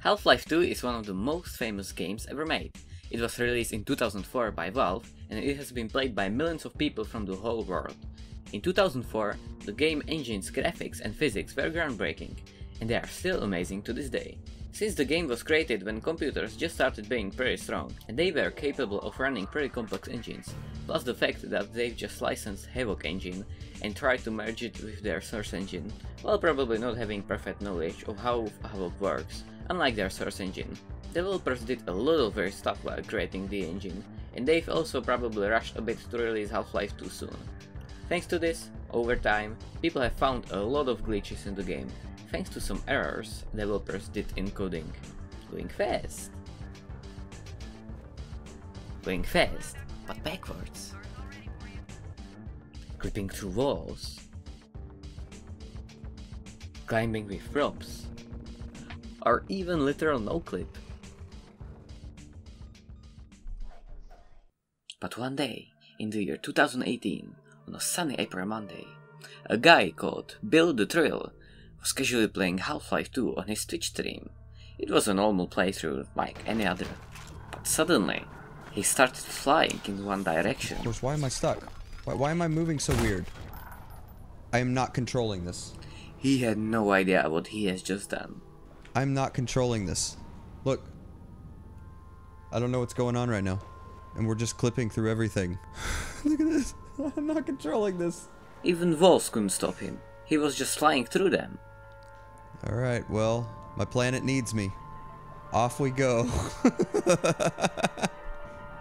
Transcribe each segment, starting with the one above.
Half-Life 2 is one of the most famous games ever made. It was released in 2004 by Valve and it has been played by millions of people from the whole world. In 2004, the game engine's graphics and physics were groundbreaking, and they are still amazing to this day. Since the game was created when computers just started being pretty strong, and they were capable of running pretty complex engines, plus the fact that they've just licensed Havok engine and tried to merge it with their source engine, while probably not having perfect knowledge of how Havok works, unlike their source engine. Developers did a lot of their stuff while creating the engine, and they've also probably rushed a bit to release Half-Life 2 soon. Thanks to this, over time, people have found a lot of glitches in the game, thanks to some errors developers did in coding. Going fast, but backwards. Creeping through walls. Climbing with ropes. Or even literal noclip. But one day, in the year 2018, on a sunny April Monday, a guy called BillTheThrill was casually playing Half-Life 2 on his Twitch stream. It was a normal playthrough like any other, but suddenly he started flying in one direction. Of course, why am I stuck? Why am I moving so weird? I am not controlling this. He had no idea what he has just done. I'm not controlling this. Look, I don't know what's going on right now, and we're just clipping through everything. Look at this. I'm not controlling this. Even walls couldn't stop him. He was just flying through them. Alright, well, my planet needs me. Off we go.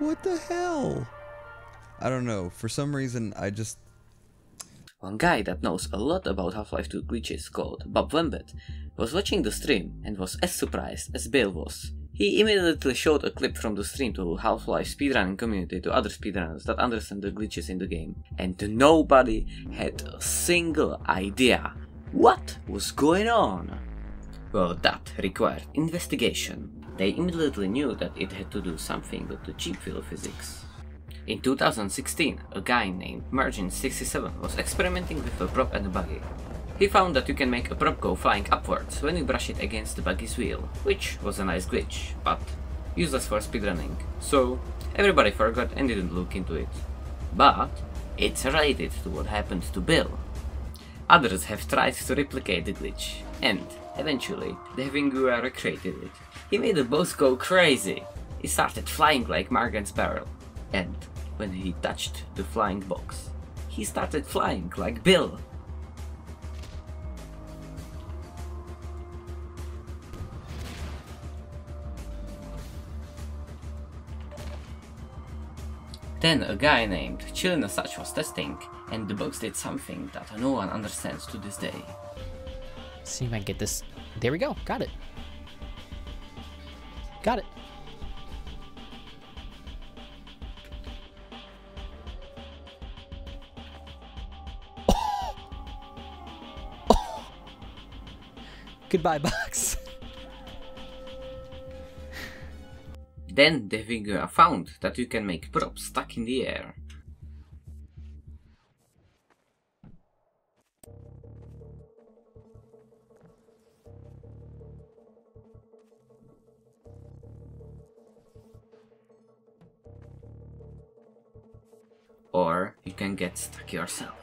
What the hell? I don't know, for some reason I just... One guy that knows a lot about Half-Life 2 glitches, called Bob Wembert, was watching the stream and was as surprised as Bill was. He immediately showed a clip from the stream to Half-Life speedrunning community, to other speedrunners that understand the glitches in the game, and nobody had a single idea what was going on. Well, that required investigation. They immediately knew that it had to do something with the cheap wheel physics. In 2016, a guy named Margen67 was experimenting with a prop and a buggy. He found that you can make a prop go flying upwards when you brush it against the buggy's wheel, which was a nice glitch, but useless for speedrunning, so everybody forgot and didn't look into it. But it's related to what happened to Bill. Others have tried to replicate the glitch, and eventually, deathwingua recreated it. He made the boss go crazy. He started flying like Margen's barrel, and when he touched the flying box, he started flying like Bill. Then a guy named Chili n Such was testing, and the box did something that no one understands to this day. Let's see if I can get this. There we go, got it. Got it. Goodbye, box. Then deathwingua found that you can make props stuck in the air. Or you can get stuck yourself.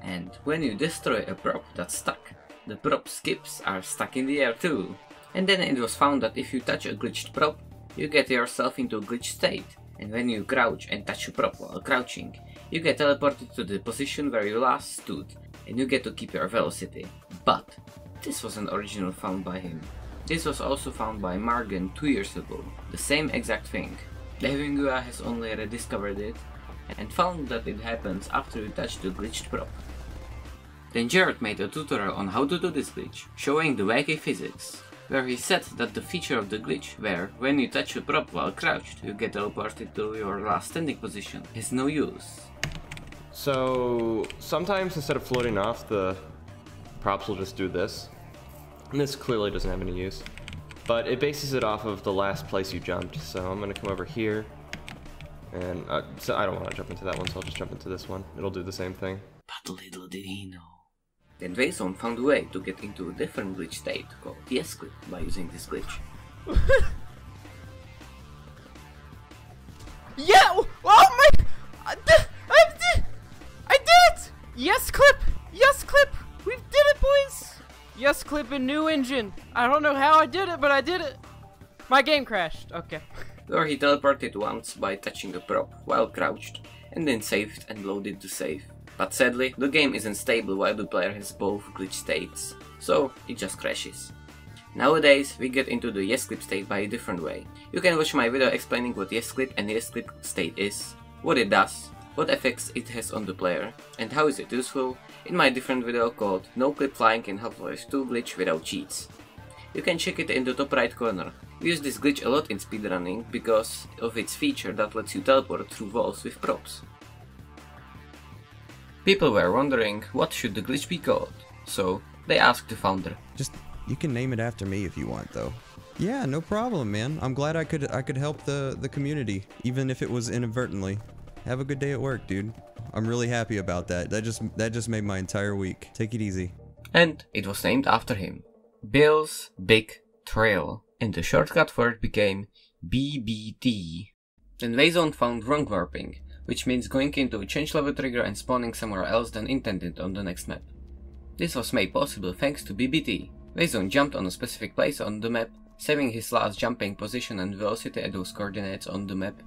And when you destroy a prop that's stuck, the prop skips are stuck in the air too. And then it was found that if you touch a glitched prop, you get yourself into a glitched state, and when you crouch and touch a prop while crouching, you get teleported to the position where you last stood, and you get to keep your velocity. But this wasn't originally found by him. This was also found by Margen 2 years ago, the same exact thing. Deathwingua has only rediscovered it, and found that it happens after you touch the glitched prop. Then Jared made a tutorial on how to do this glitch, showing the wacky physics, where he said that the feature of the glitch where when you touch a prop while crouched you get teleported to your last standing position is no use. So sometimes instead of floating off, the props will just do this, and this clearly doesn't have any use, but it bases it off of the last place you jumped, so I'm going to come over here. And so I don't want to jump into that one, so I'll just jump into this one. It'll do the same thing. But little did he know Then Waezone found a way to get into a different glitch state called PS Quit by using this glitch. Yeah! Oh my! I did! Yes, clip! Yes, clip! We did it, boys! Yes, clip and new engine. I don't know how I did it, but I did it. My game crashed. Okay. Where he teleported once by touching a prop while crouched, and then saved and loaded the save. But sadly, the game isn't stable while the player has both glitch states, so it just crashes. Nowadays, we get into the yes clip state by a different way. You can watch my video explaining what yes clip and yes clip state is, what it does, what effects it has on the player, and how is it useful in my different video called No Clip Flying in Half-Life 2 Glitch Without Cheats. You can check it in the top right corner. We use this glitch a lot in speedrunning because of its feature that lets you teleport through walls with props. People were wondering what should the glitch be called, so they asked the founder. Just, you can name it after me if you want though. Yeah, no problem, man. I'm glad I could help the community, even if it was inadvertently. Have a good day at work, dude. I'm really happy about that. That just made my entire week. Take it easy. And it was named after him. Bill's Big Thrill, and the shortcut for it became BBT. Then Waezone found wrong warping, which means going into a change level trigger and spawning somewhere else than intended on the next map. This was made possible thanks to BBT. Waezone jumped on a specific place on the map, saving his last jumping position and velocity at those coordinates on the map.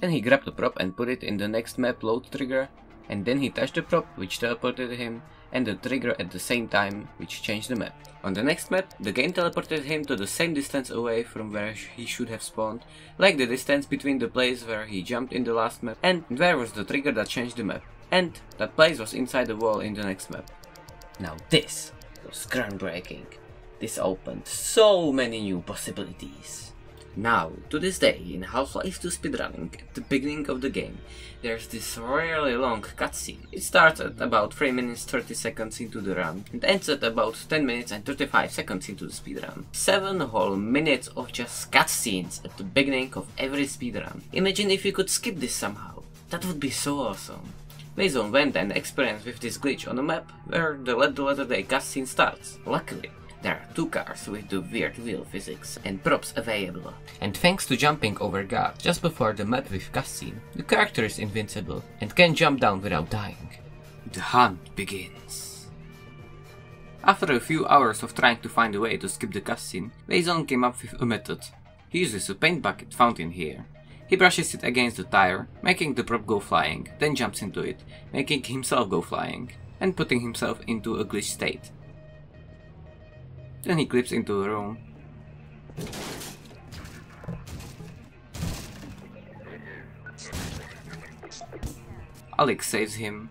Then he grabbed the prop and put it in the next map load trigger, and then he touched the prop, which teleported him, and the trigger at the same time, which changed the map. On the next map, the game teleported him to the same distance away from where he should have spawned, like the distance between the place where he jumped in the last map and where was the trigger that changed the map. And that place was inside the wall in the next map. Now this was groundbreaking. This opened so many new possibilities. Now, to this day, in Half-Life 2 speedrunning, at the beginning of the game, there's this really long cutscene. It starts at about 3 minutes 30 seconds into the run and ends at about 10 minutes and 35 seconds into the speedrun. 7 whole minutes of just cutscenes at the beginning of every speedrun. Imagine if you could skip this somehow. That would be so awesome. Waezone went and experienced with this glitch on a map where the Let the Letter Day cutscene starts. Luckily, there are two cars with the weird wheel physics and props available. And thanks to jumping over guards just before the map with cutscene, the character is invincible and can jump down without dying. The hunt begins. After a few hours of trying to find a way to skip the cutscene, Waezone came up with a method. He uses a paint bucket found in here. He brushes it against the tire, making the prop go flying, then jumps into it, making himself go flying, and putting himself into a glitch state. Then he clips into a room. Alex saves him.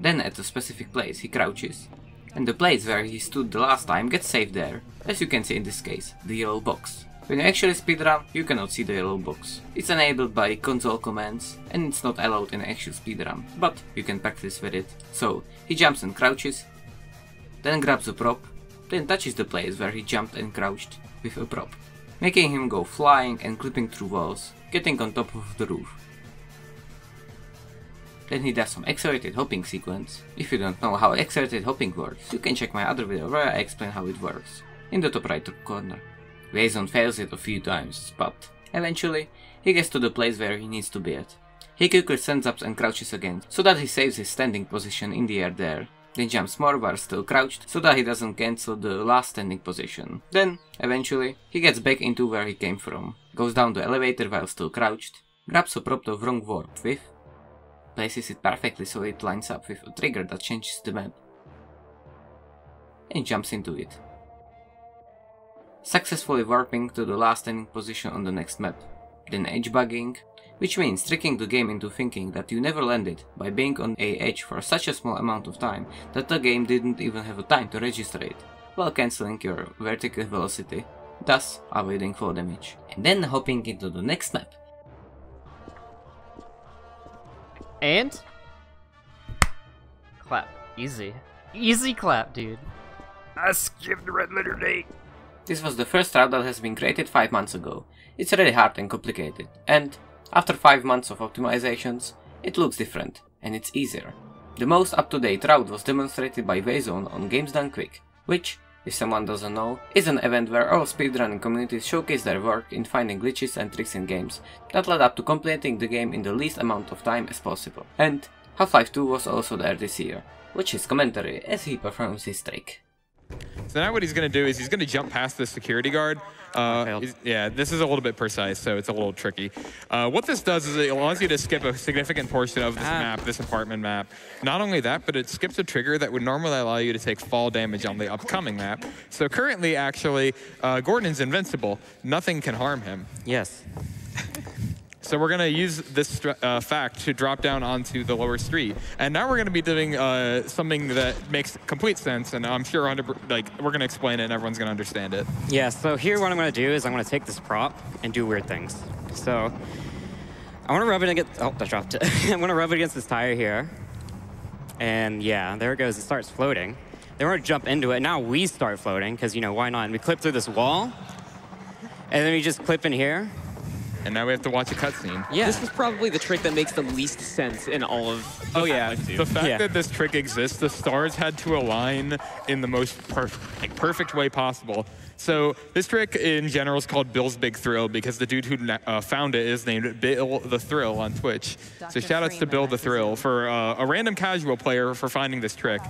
Then at a specific place he crouches, and the place where he stood the last time gets saved there, as you can see in this case, the yellow box. When you actually speedrun, you cannot see the yellow box. It's enabled by console commands and it's not allowed in actual speedrun, but you can practice with it. So he jumps and crouches, then grabs a prop, then touches the place where he jumped and crouched with a prop, making him go flying and clipping through walls, getting on top of the roof. Then he does some accelerated hopping sequence. If you don't know how accelerated hopping works, you can check my other video where I explain how it works, in the top right corner. Waezone fails it a few times, but eventually he gets to the place where he needs to be at. He quickly stands up and crouches again, so that he saves his standing position in the air there. Then jumps more while still crouched, so that he doesn't cancel the last standing position. Then, eventually, he gets back into where he came from, goes down the elevator while still crouched, grabs a prop the wrong warp with, places it perfectly so it lines up with a trigger that changes the map, and jumps into it, successfully warping to the last standing position on the next map. Then edge-bugging, which means tricking the game into thinking that you never landed by being on a edge for such a small amount of time that the game didn't even have a time to register it, while cancelling your vertical velocity, thus avoiding fall damage. And then hopping into the next map. And? Clap. Easy. Easy clap, dude. I skipped the Red Letter Day. This was the first route that has been created 5 months ago. It's really hard and complicated, and after 5 months of optimizations, it looks different, and it's easier. The most up-to-date route was demonstrated by Waezone on Games Done Quick, which, if someone doesn't know, is an event where all speedrunning communities showcase their work in finding glitches and tricks in games that led up to completing the game in the least amount of time as possible. And Half-Life 2 was also there this year, which is commentary as he performs his trick. So now what he's going to do is he's going to jump past the security guard. Yeah, this is a little bit precise, so it's a little tricky. What this does is it allows you to skip a significant portion of this map, this apartment map. Not only that, but it skips a trigger that would normally allow you to take fall damage on the upcoming map. So currently, actually, Gordon's invincible. Nothing can harm him. Yes. So we're going to use this fact to drop down onto the lower street. And now we're going to be doing something that makes complete sense, and I'm sure we're going to explain it and everyone's going to understand it. Yeah, so here what I'm going to do is I'm going to take this prop and do weird things. So I want to rub it against, oh, I dropped it. I'm going to rub it against this tire here. And yeah, there it goes. It starts floating. Then we're going to jump into it. Now we start floating because, you know, why not? And we clip through this wall, and then we just clip in here. And now we have to watch a cutscene. Yeah. This is probably the trick that makes the least sense in all of the fact that this trick exists, the stars had to align in the most perfect way possible. So this trick in general is called Bill's Big Thrill because the dude who found it is named BillTheThrill on Twitch. So shoutouts to BillTheThrill for a random casual player for finding this trick.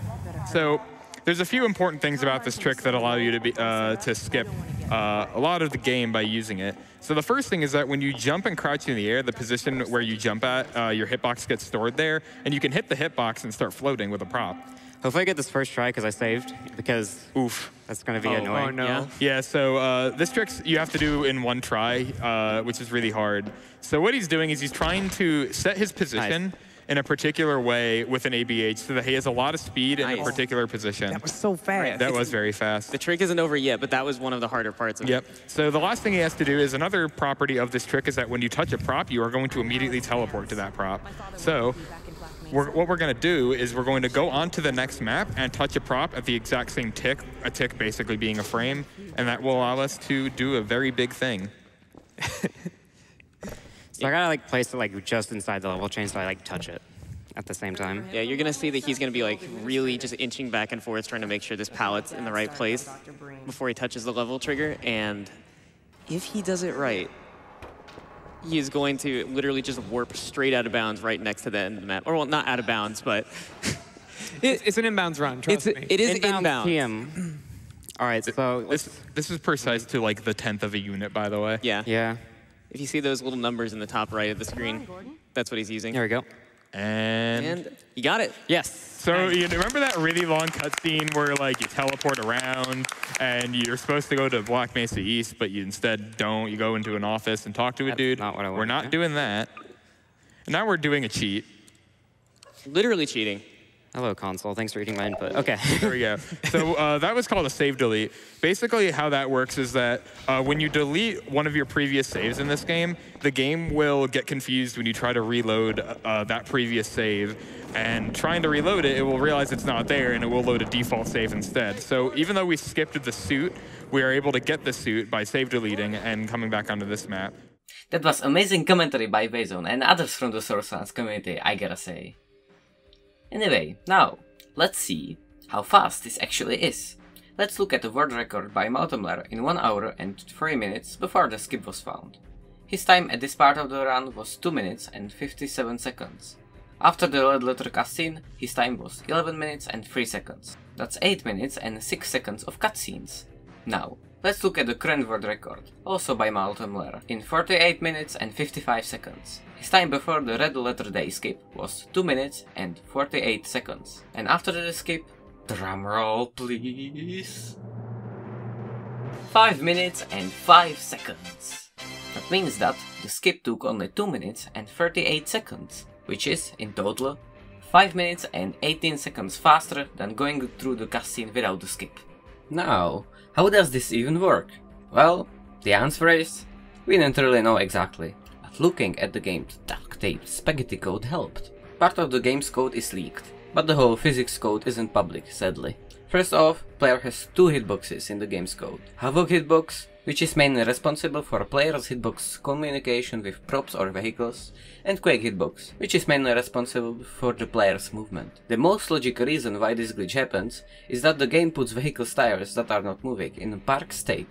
So there's a few important things about this trick that allow you to be to skip a lot of the game by using it. So the first thing is that when you jump and crouch in the air, the position where you jump at, your hitbox gets stored there, and you can hit the hitbox and start floating with a prop. Hopefully I get this first try because I saved, because oof, that's going to be annoying. Oh, no. Yeah, so this trick you have to do in one try, which is really hard. So what he's doing is he's trying to set his position in a particular way with an ABH so that he has a lot of speed in a particular position. That was so fast. That was very fast. The trick isn't over yet, but that was one of the harder parts of it. Yep. So the last thing he has to do is another property of this trick is that when you touch a prop, you are going to immediately teleport to that prop. So what we're going to do is we're going to go onto the next map and touch a prop at the exact same tick, a tick basically being a frame, and that will allow us to do a very big thing. So I gotta like place it like just inside the level chain so I like touch it at the same time. Yeah, you're gonna see that he's gonna be like really just inching back and forth trying to make sure this palette's in the right place before he touches the level trigger. And if he does it right, he is going to literally just warp straight out of bounds right next to the end of the map. Or well, not out of bounds, but it's an inbounds run, trust me. It is inbounds. TM. All right, so this is precise to like the 10th of a unit, by the way. Yeah. Yeah. If you see those little numbers in the top right of the screen, that's what he's using. There we go. And you got it. Yes. So you remember that really long cutscene where like you teleport around and you're supposed to go to Black Mesa East, but you instead don't. You go into an office and talk to a dude. Not what I want. We're not doing that. And now we're doing a cheat. Literally cheating. Hello, console. Thanks for reading my input. Okay. There we go. So that was called a save delete. Basically, how that works is that when you delete one of your previous saves in this game, the game will get confused when you try to reload that previous save. And trying to reload it, it will realize it's not there, and it will load a default save instead. So even though we skipped the suit, we are able to get the suit by save deleting and coming back onto this map. That was amazing commentary by Waezone and others from the SourceRuns community, I gotta say. Anyway, now, let's see how fast this actually is. Let's look at the world record by Malte Müller in 1 hour and 3 minutes before the skip was found. His time at this part of the run was 2 minutes and 57 seconds. After the red letter cutscene, his time was 11 minutes and 3 seconds. That's 8 minutes and 6 seconds of cutscenes. Now, let's look at the current world record, also by Malte Müller, in 48 minutes and 55 seconds. His time before the red letter day skip was 2 minutes and 48 seconds. And after the skip, drumroll please, 5 minutes and 5 seconds. That means that the skip took only 2 minutes and 38 seconds, which is, in total, 5 minutes and 18 seconds faster than going through the cutscene without the skip. Now, how does this even work? Well, the answer is, we don't really know exactly, but looking at the game's duct-taped spaghetti code helped. Part of the game's code is leaked, but the whole physics code isn't public, sadly. First off, player has 2 hitboxes in the game's code, Havok hitbox which is mainly responsible for players' hitbox communication with props or vehicles, and Quake hitbox, which is mainly responsible for the player's movement. The most logical reason why this glitch happens is that the game puts vehicles' tires that are not moving in a park state,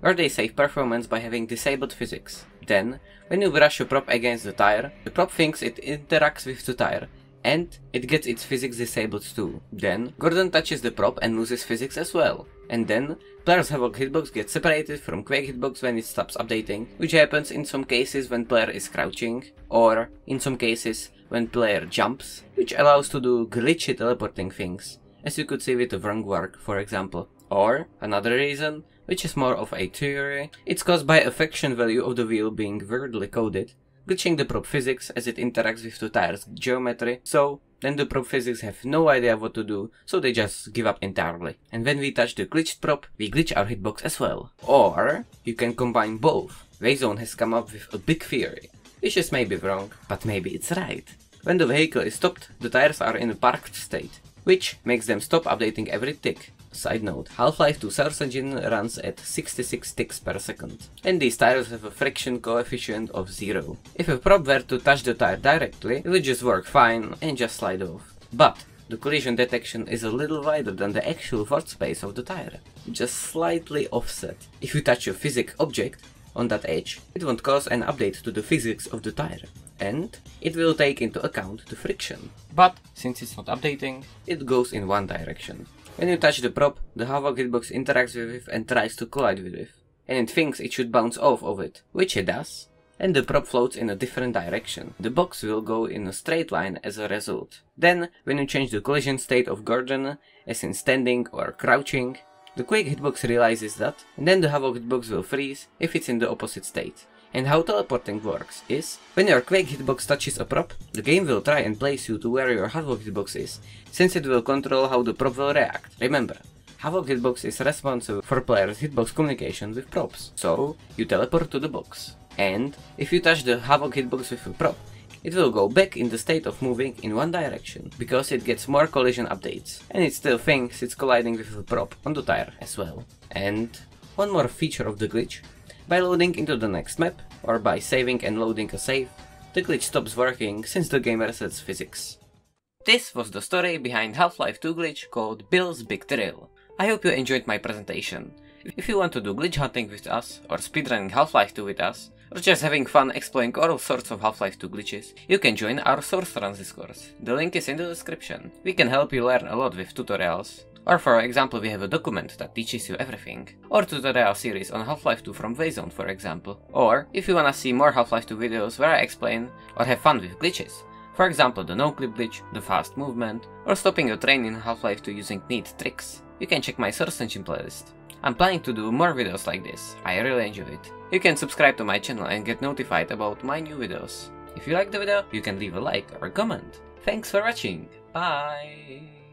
where they save performance by having disabled physics. Then, when you brush a prop against the tire, the prop thinks it interacts with the tire, and it gets its physics disabled too. Then, Gordon touches the prop and loses physics as well. And then, player's Havok hitbox gets separated from Quake hitbox when it stops updating, which happens in some cases when player is crouching, or in some cases when player jumps, which allows to do glitchy teleporting things, as you could see with the wrong work, for example. Or, another reason, which is more of a theory, it's caused by affection value of the wheel being weirdly coded, glitching the prop physics as it interacts with the tire's geometry, so then the prop physics have no idea what to do, so they just give up entirely. And when we touch the glitched prop, we glitch our hitbox as well. Or, you can combine both. Waezone has come up with a big theory, which is maybe wrong, but maybe it's right. When the vehicle is stopped, the tires are in a parked state, which makes them stop updating every tick. Side note, Half-Life 2 source engine runs at 66 ticks per second, and these tires have a friction coefficient of 0. If a prop were to touch the tire directly, it would just work fine and just slide off. But the collision detection is a little wider than the actual forward space of the tire, just slightly offset. If you touch a physics object on that edge, it won't cause an update to the physics of the tire, and it will take into account the friction. But since it's not updating, it goes in one direction. When you touch the prop, the Havok hitbox interacts with it and tries to collide with it, and it thinks it should bounce off of it, which it does, and the prop floats in a different direction. The box will go in a straight line as a result. Then, when you change the collision state of Gordon, as in standing or crouching, the Quake hitbox realizes that, and then the Havok hitbox will freeze if it's in the opposite state. And how teleporting works is, when your Quake hitbox touches a prop, the game will try and place you to where your Havok hitbox is, since it will control how the prop will react. Remember, Havok hitbox is responsible for player's hitbox communication with props, so you teleport to the box. And if you touch the Havok hitbox with a prop, it will go back in the state of moving in one direction, because it gets more collision updates, and it still thinks it's colliding with a prop on the tire as well. And one more feature of the glitch. By loading into the next map, or by saving and loading a save, the glitch stops working since the game resets physics. This was the story behind Half-Life 2 glitch called Bill's Big Thrill. I hope you enjoyed my presentation. If you want to do glitch hunting with us, or speedrunning Half-Life 2 with us, or just having fun exploring all sorts of Half-Life 2 glitches, you can join our SourceRuns Discord. The link is in the description. We can help you learn a lot with tutorials. Or for example, we have a document that teaches you everything. Or tutorial series on Half-Life 2 from Waezone, for example. Or if you wanna see more Half-Life 2 videos where I explain or have fun with glitches. For example, the no-clip glitch, the fast movement, or stopping your train in Half-Life 2 using neat tricks. You can check my Source Engine playlist. I'm planning to do more videos like this, I really enjoy it. You can subscribe to my channel and get notified about my new videos. If you like the video, you can leave a like or a comment. Thanks for watching, bye!